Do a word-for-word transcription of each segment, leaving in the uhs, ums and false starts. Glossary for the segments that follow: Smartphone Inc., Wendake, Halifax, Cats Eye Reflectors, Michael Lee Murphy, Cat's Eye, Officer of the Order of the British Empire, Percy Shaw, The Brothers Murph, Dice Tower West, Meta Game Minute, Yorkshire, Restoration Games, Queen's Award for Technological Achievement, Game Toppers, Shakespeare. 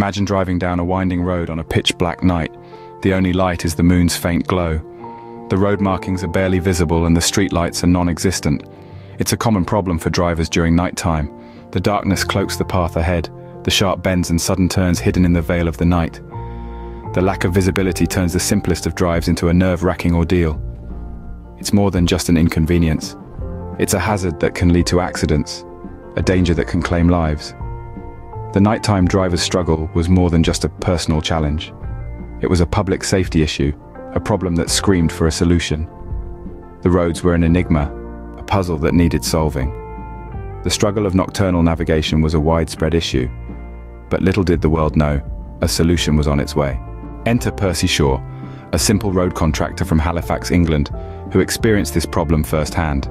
Imagine driving down a winding road on a pitch-black night. The only light is the moon's faint glow. The road markings are barely visible and the streetlights are non-existent. It's a common problem for drivers during nighttime. The darkness cloaks the path ahead, the sharp bends and sudden turns hidden in the veil of the night. The lack of visibility turns the simplest of drives into a nerve-wracking ordeal. It's more than just an inconvenience. It's a hazard that can lead to accidents, a danger that can claim lives. The nighttime driver's struggle was more than just a personal challenge. It was a public safety issue, a problem that screamed for a solution. The roads were an enigma, a puzzle that needed solving. The struggle of nocturnal navigation was a widespread issue, but little did the world know, a solution was on its way. Enter Percy Shaw, a simple road contractor from Halifax, England, who experienced this problem firsthand.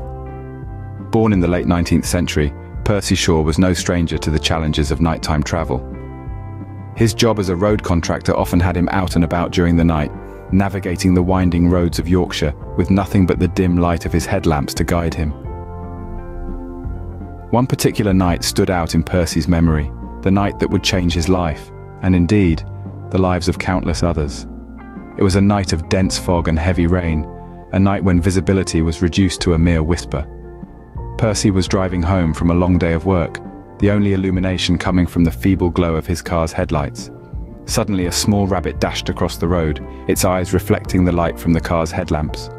Born in the late nineteenth century, Percy Shaw was no stranger to the challenges of nighttime travel. His job as a road contractor often had him out and about during the night, navigating the winding roads of Yorkshire with nothing but the dim light of his headlamps to guide him. One particular night stood out in Percy's memory, the night that would change his life, and indeed, the lives of countless others. It was a night of dense fog and heavy rain, a night when visibility was reduced to a mere whisper. Percy was driving home from a long day of work, the only illumination coming from the feeble glow of his car's headlights. Suddenly, a small rabbit dashed across the road, its eyes reflecting the light from the car's headlamps.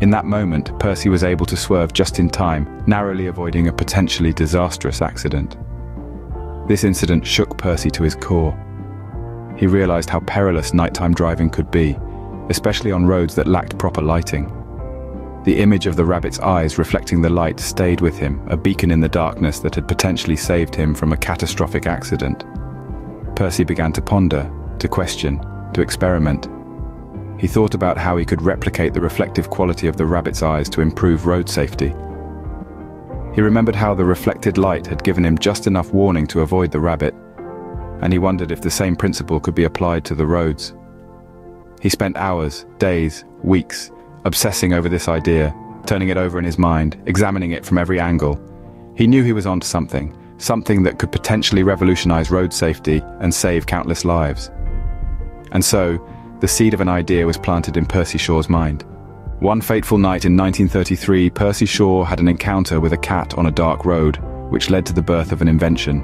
In that moment, Percy was able to swerve just in time, narrowly avoiding a potentially disastrous accident. This incident shook Percy to his core. He realized how perilous nighttime driving could be, especially on roads that lacked proper lighting. The image of the rabbit's eyes reflecting the light stayed with him, a beacon in the darkness that had potentially saved him from a catastrophic accident. Percy began to ponder, to question, to experiment. He thought about how he could replicate the reflective quality of the rabbit's eyes to improve road safety. He remembered how the reflected light had given him just enough warning to avoid the rabbit, and he wondered if the same principle could be applied to the roads. He spent hours, days, weeks, obsessing over this idea, turning it over in his mind, examining it from every angle. He knew he was onto something, something that could potentially revolutionize road safety and save countless lives. And so, the seed of an idea was planted in Percy Shaw's mind. One fateful night in nineteen thirty-three, Percy Shaw had an encounter with a cat on a dark road, which led to the birth of an invention.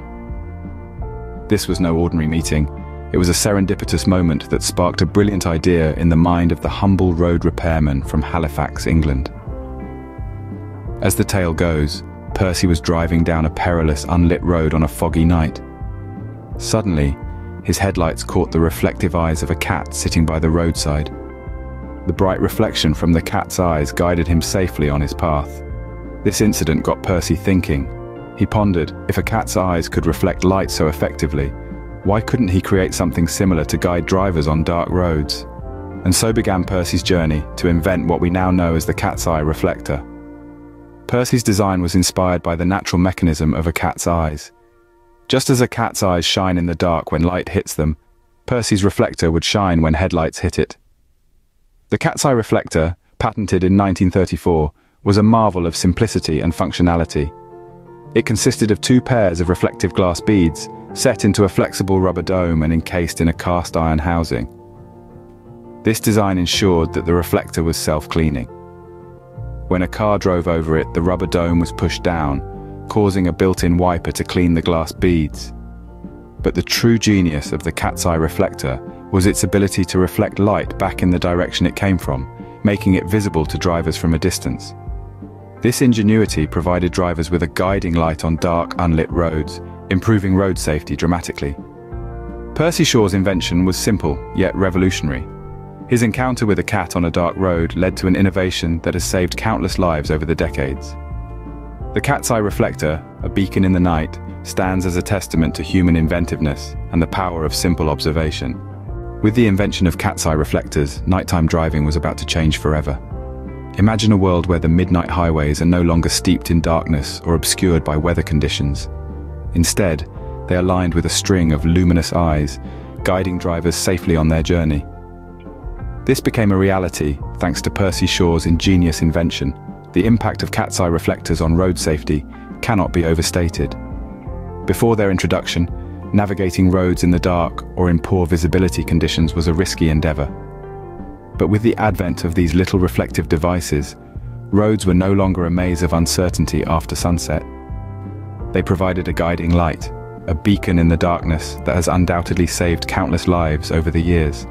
This was no ordinary meeting. It was a serendipitous moment that sparked a brilliant idea in the mind of the humble road repairman from Halifax, England. As the tale goes, Percy was driving down a perilous, unlit road on a foggy night. Suddenly, his headlights caught the reflective eyes of a cat sitting by the roadside. The bright reflection from the cat's eyes guided him safely on his path. This incident got Percy thinking. He pondered, if a cat's eyes could reflect light so effectively, why couldn't he create something similar to guide drivers on dark roads? And so began Percy's journey to invent what we now know as the Cat's Eye Reflector. Percy's design was inspired by the natural mechanism of a cat's eyes. Just as a cat's eyes shine in the dark when light hits them, Percy's reflector would shine when headlights hit it. The Cat's Eye Reflector, patented in nineteen thirty-four, was a marvel of simplicity and functionality. It consisted of two pairs of reflective glass beads, set into a flexible rubber dome and encased in a cast iron housing. This design ensured that the reflector was self-cleaning. When a car drove over it, the rubber dome was pushed down, causing a built-in wiper to clean the glass beads. But the true genius of the Cat's Eye Reflector was its ability to reflect light back in the direction it came from, making it visible to drivers from a distance. This ingenuity provided drivers with a guiding light on dark, unlit roads, improving road safety dramatically. Percy Shaw's invention was simple, yet revolutionary. His encounter with a cat on a dark road led to an innovation that has saved countless lives over the decades. The Cat's Eye Reflector, a beacon in the night, stands as a testament to human inventiveness and the power of simple observation. With the invention of Cat's Eye Reflectors, nighttime driving was about to change forever. Imagine a world where the midnight highways are no longer steeped in darkness or obscured by weather conditions. Instead, they are lined with a string of luminous eyes, guiding drivers safely on their journey. This became a reality thanks to Percy Shaw's ingenious invention. The impact of Cat's Eye Reflectors on road safety cannot be overstated. Before their introduction, Navigating roads in the dark or in poor visibility conditions was a risky endeavour. But with the advent of these little reflective devices, roads were no longer a maze of uncertainty after sunset. They provided a guiding light, a beacon in the darkness that has undoubtedly saved countless lives over the years.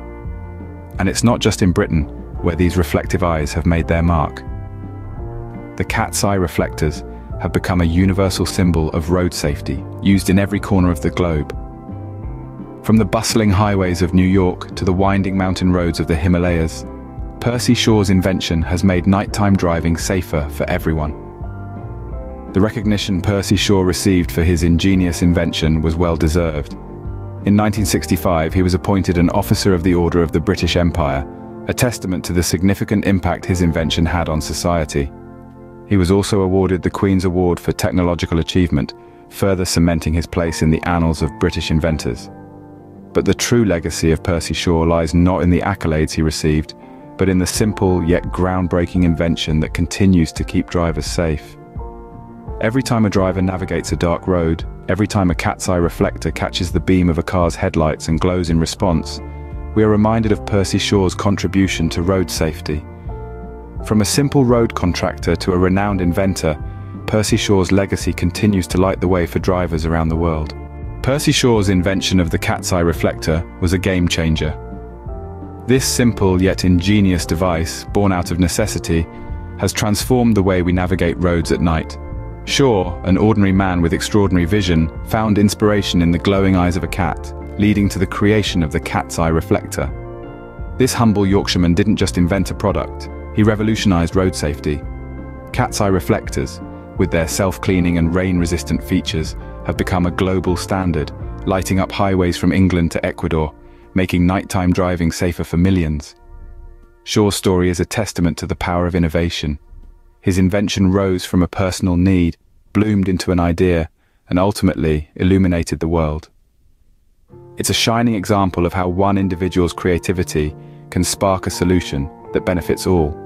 And it's not just in Britain where these reflective eyes have made their mark. The Cat's Eye Reflectors have become a universal symbol of road safety, used in every corner of the globe. From the bustling highways of New York to the winding mountain roads of the Himalayas, Percy Shaw's invention has made nighttime driving safer for everyone. The recognition Percy Shaw received for his ingenious invention was well-deserved. In nineteen sixty-five, he was appointed an Officer of the Order of the British Empire, a testament to the significant impact his invention had on society. He was also awarded the Queen's Award for Technological Achievement, further cementing his place in the annals of British inventors. But the true legacy of Percy Shaw lies not in the accolades he received, but in the simple yet groundbreaking invention that continues to keep drivers safe. Every time a driver navigates a dark road, every time a cat's eye reflector catches the beam of a car's headlights and glows in response, we are reminded of Percy Shaw's contribution to road safety. From a simple road contractor to a renowned inventor, Percy Shaw's legacy continues to light the way for drivers around the world. Percy Shaw's invention of the cat's eye reflector was a game changer. This simple yet ingenious device, born out of necessity, has transformed the way we navigate roads at night. Shaw, an ordinary man with extraordinary vision, found inspiration in the glowing eyes of a cat, leading to the creation of the cat's eye reflector. This humble Yorkshireman didn't just invent a product, he revolutionized road safety. Cat's eye reflectors, with their self-cleaning and rain-resistant features, have become a global standard, lighting up highways from England to Ecuador, making nighttime driving safer for millions. Shaw's story is a testament to the power of innovation. His invention rose from a personal need, bloomed into an idea, and ultimately illuminated the world. It's a shining example of how one individual's creativity can spark a solution that benefits all.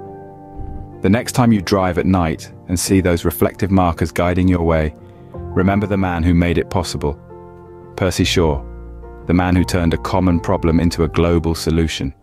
The next time you drive at night and see those reflective markers guiding your way, remember the man who made it possible. Percy Shaw, the man who turned a common problem into a global solution.